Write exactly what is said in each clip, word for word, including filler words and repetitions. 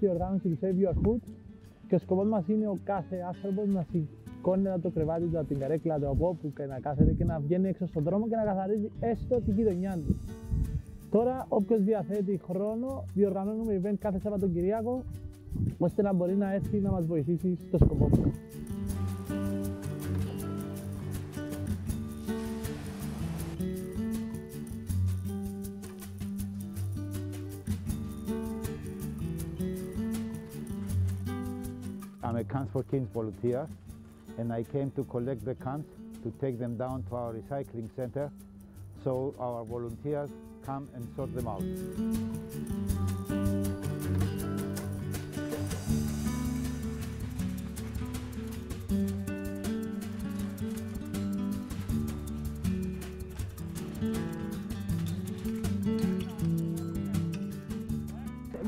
τεράστια οργάνωση του Save Your Hood και ο σκοπός μας είναι ο κάθε άνθρωπος να σηκώνεται το κρεβάτι του από την καρέκλα του από όπου και να κάθεται και να βγαίνει έξω στον δρόμο και να καθαρίζει έστω την γειτονιά του. Τώρα, όποιος διαθέτει χρόνο, διοργανώνουμε event κάθε Σαββατοκυριακό ώστε να μπορεί να έρθει να μας βοηθήσει στο σκοπό μας. I'm a Cans for Kings volunteer, and I came to collect the cans to take them down to our recycling center, so our volunteers come and sort them out.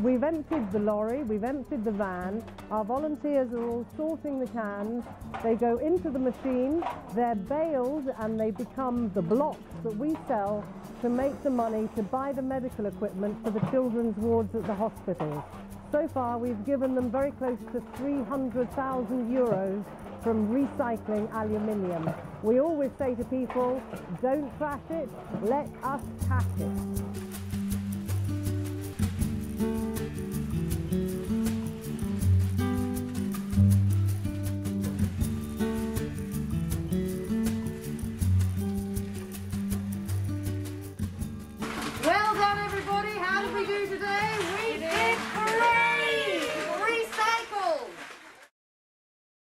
We've emptied the lorry, we've emptied the van, our volunteers are all sorting the cans, they go into the machine, they're baled and they become the blocks that we sell to make the money to buy the medical equipment for the children's wards at the hospital. So far we've given them very close to three hundred thousand euros from recycling aluminium. We always say to people, don't trash it, let us cash it.